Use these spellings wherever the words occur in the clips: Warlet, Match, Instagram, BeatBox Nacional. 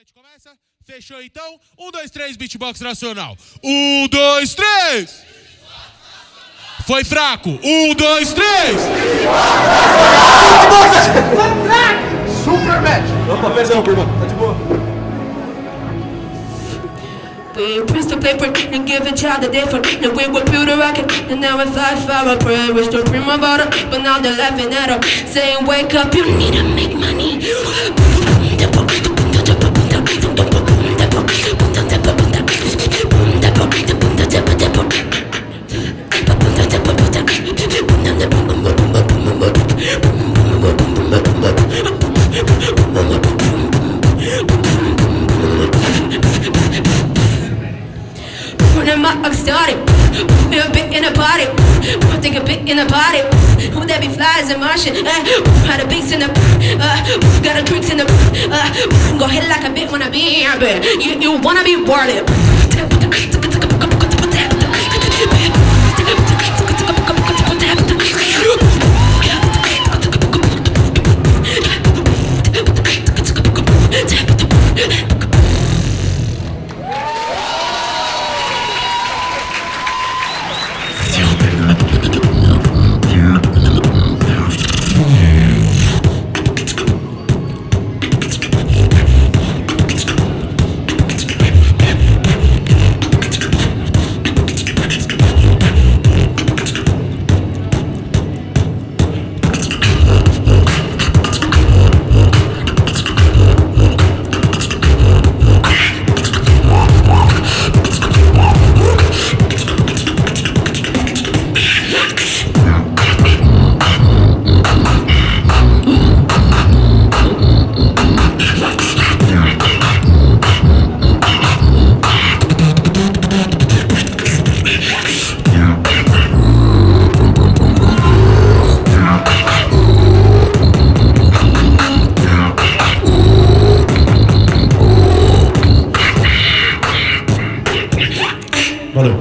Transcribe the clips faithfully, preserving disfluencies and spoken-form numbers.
Warlet começa, fechou então, um, dois, três, beatbox nacional. Um, dois, três! Foi fraco. Um, dois, três! Foi fraco! Super match! Opa, perdão, irmão, tá de boa. We used to play for and give each other different. And we would build a rocket, and now we fly far. Pray we still dream about it, but now they're laughing at us, saying, "Wake up, you need to make money." I'm starting. Feel a bit in a body. Take a bit in a body. Would that be flies and Martian? Had a beast in the. Uh, got a drinks in the. Uh, go hit like a bit when I be. You you wanna be Warlet. Valeu.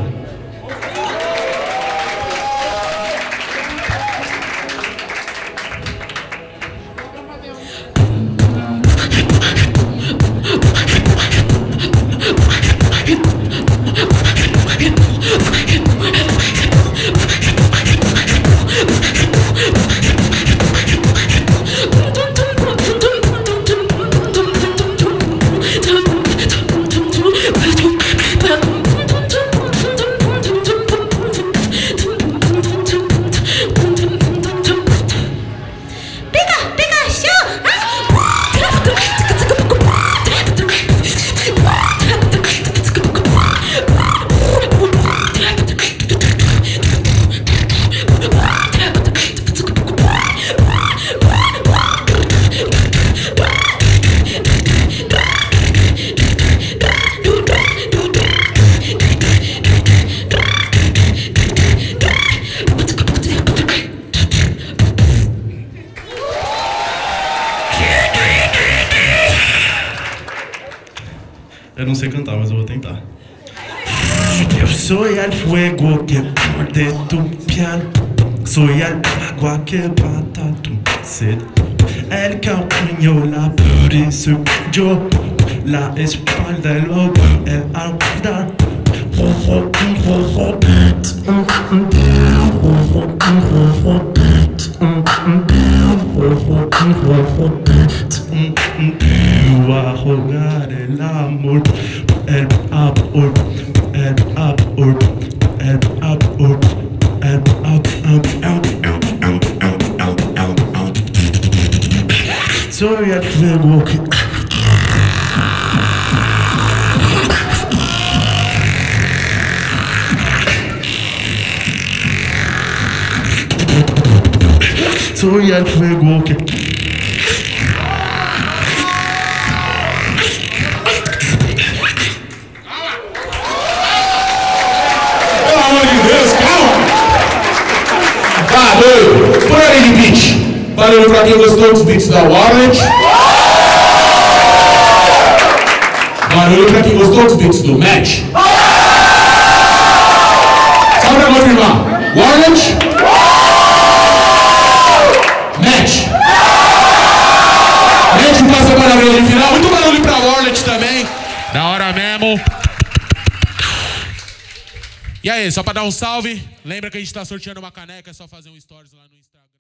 Eu não sei cantar, mas eu vou tentar. Eu sou el fuego que arde tu piel. Soy el agua que mata tu sed. El camino, la pureza, yo. La espalda, el lobo, el altar. A rogar el amor, el amor, el amor, el amor, el amor. Soy el fuego que soy el fuego que por aí de beat. Valeu pra quem gostou dos beats da Warlet. Valeu pra quem gostou dos beats do Match. Só pra confirmar. Warlet. Match. Match passa para a grande final. Muito barulho pra Warlet também. Da hora mesmo. E aí, só pra dar um salve, lembra que a gente tá sorteando uma caneca, é só fazer um stories lá no Instagram.